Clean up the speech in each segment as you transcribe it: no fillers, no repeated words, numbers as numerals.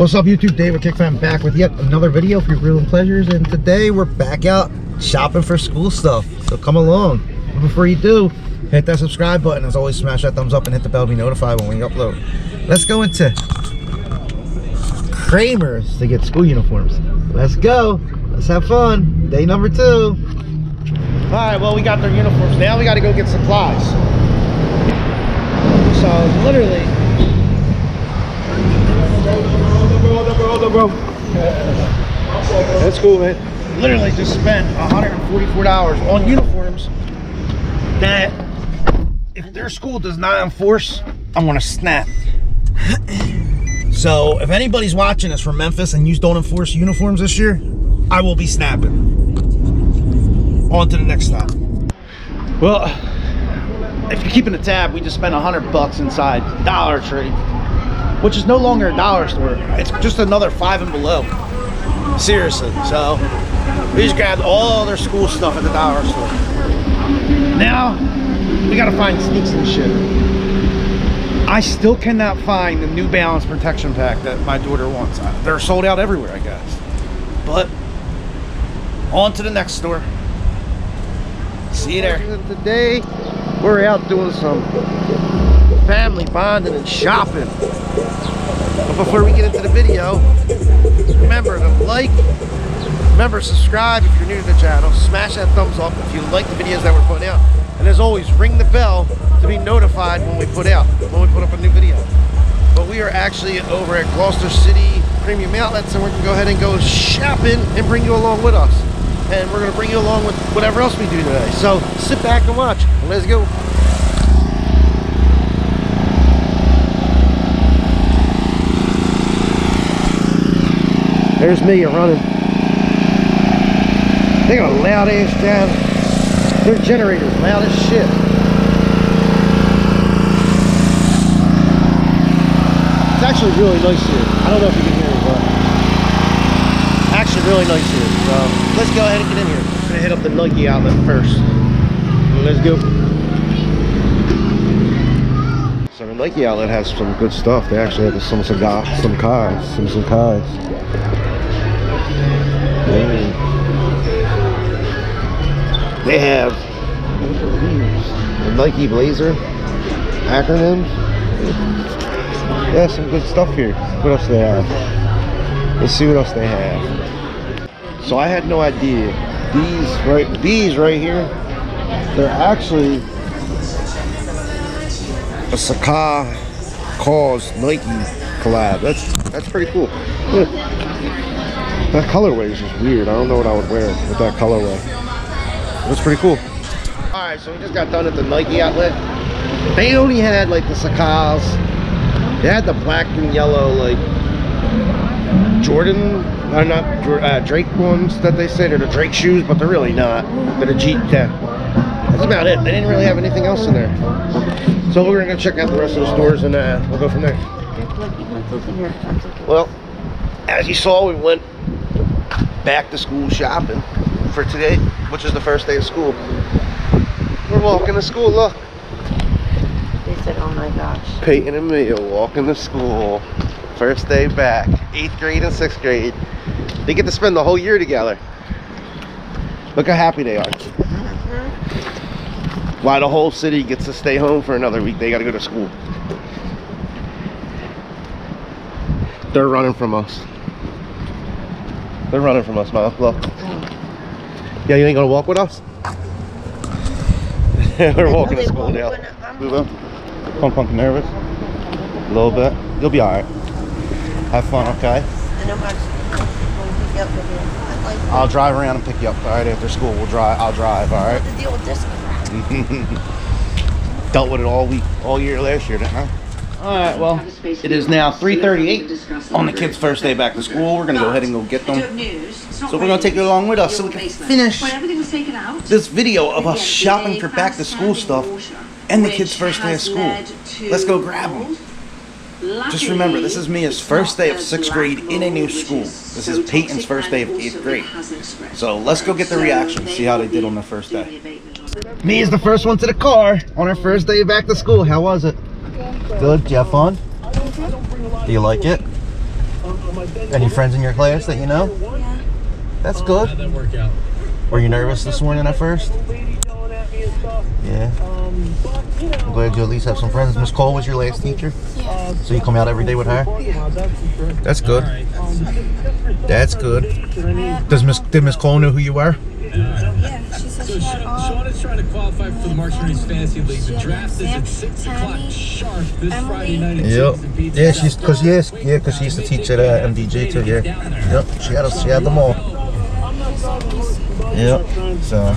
What's up YouTube, David Kickfam back with yet another video for your real pleasures, and today we're back out shopping for school stuff, so come along. But before you do, hit that subscribe button, as always smash that thumbs up and hit the bell to be notified when we upload. Let's go into Kramer's to get school uniforms. Let's go, let's have fun, day number 2. All right, well we got their uniforms, now we gotta go get supplies. So literally, that's cool, man. Literally just spent $144 on uniforms that if their school does not enforce, I'm gonna snap. So if anybody's watching us from Memphis and you don't enforce uniforms this year, I will be snapping. On to the next stop. Well, if you're keeping a tab, we just spent $100 inside Dollar Tree, which is no longer a dollar store. It's just another Five and Below. Seriously, so we just grabbed all their school stuff at the dollar store. Now, we gotta find sneaks and shit. I still cannot find the New Balance protection pack that my daughter wants. They're sold out everywhere, I guess. But, on to the next store. See you there. Today, we're out doing some family bonding and shopping. But before we get into the video, remember to like, remember subscribe if you're new to the channel, smash that thumbs up if you like the videos that we're putting out, and as always ring the bell to be notified when we put out, when we put up a new video. But we are actually over at Gloucester City Premium Outlets, and we're gonna go ahead and go shopping and bring you along with us, and we're gonna bring you along with whatever else we do today, so sit back and watch and let's go. There's me running. They got a loud ass down. Their generator's loud as shit. It's actually really nice here. I don't know if you can hear it, but actually really nice here. So let's go ahead and get in here. I'm gonna hit up the Nike outlet first. Let's go. So the Nike outlet has some good stuff. They actually have some Sacais. They have the Nike Blazer Acronym. They have some good stuff here. What else do they have? Let's see what else they have. So I had no idea. These right here, they're actually a Sacai Cause Nike collab. That's pretty cool. Yeah. That colorway is just weird. I don't know what I would wear with that colorway. That's pretty cool. Alright, so we just got done at the Nike outlet. They only had like the Sacais. They had the black and yellow like Drake ones that they say. They're the Drake shoes, but they're really not. They're the Jeep 10. That's about it. They didn't really have anything else in there. So we're going to check out the rest of the stores and we'll go from there. Well, as you saw, we went back to school shopping for today, which is the first day of school. We're walking to school, look. They said, oh my gosh. Peyton and Mia walking to school. First day back, 8th grade and 6th grade. They get to spend the whole year together. Look how happy they are. Mm-hmm. Why the whole city gets to stay home for another week, they gotta go to school. They're running from us. They're running from us, Mom. Look. Yeah, you ain't gonna walk with us? We're walking to school now. Boo-boo. I'm fucking nervous. A little bit. You'll be alright. Have fun, okay? I'll drive around and pick you up, alright? After school, I'll drive, alright? What's the deal with this crap? Dealt with it all year last year, didn't I? All right, well, it is now 3:38 on the kids' first day back to school. We're going to go ahead and go get them. So we're going to take it along with us so we can finish this video of us shopping for back to school stuff and the kids' first day of school. Let's go grab them. Just remember, this is Mia's first day of 6th grade in a new school. This is Peyton's first day of 8th grade. So let's go get the reaction, see how they did on their first day. Mia's the first one to the car on her first day back to school. How was it? Good. Do you have fun? Do you like it? Any friends in your class that you know? Yeah. That's good. How'd that work out? Were you nervous this morning at first? Yeah. I'm glad you at least have some friends. Miss Cole was your last teacher? Yeah. So you come out every day with her? Yeah. That's good. That's good. Did Miss Cole know who you were? Yeah, she said she had all. Sean is trying to qualify for the March Race Fantasy League. The draft is at 6 o'clock sharp this Friday night at 6. Yeah, because she used to teach at MDG too, yeah. Yep, she had them all. Yep, so.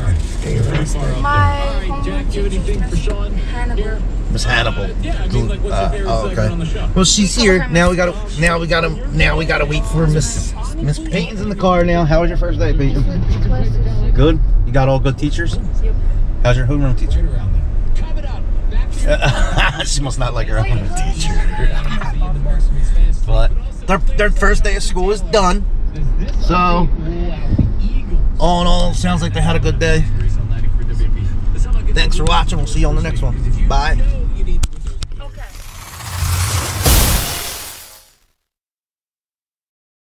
My homework teacher is Hannibal. Miss Hannibal. Okay. Well, she's here. Now we gotta wait for Miss Payton's in the car now. How was your first day, Payton? Good. You got all good teachers? How's your homeroom teacher? She must not like her homeroom teacher. But their first day of school is done. So all in all, sounds like they had a good day. Thanks for watching. We'll see you on the next one. Bye.